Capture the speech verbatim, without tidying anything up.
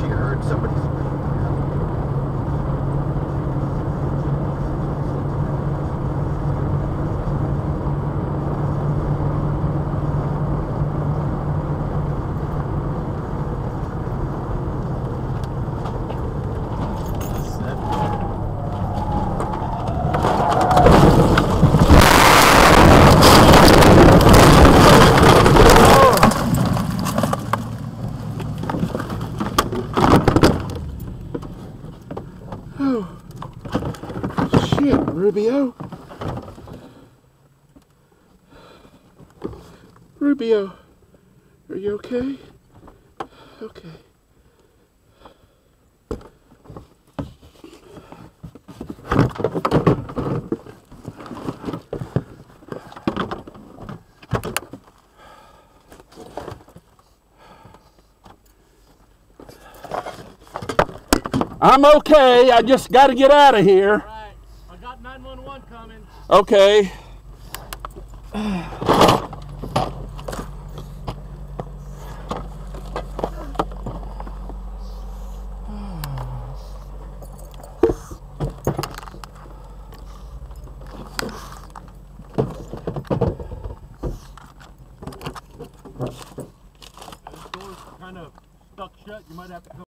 she heard somebody scream. Rubio, Rubio, are you okay? Okay. I'm okay. I just got to get out of here. nine one one coming. Okay. This door's kind of stuck shut. You might have to come.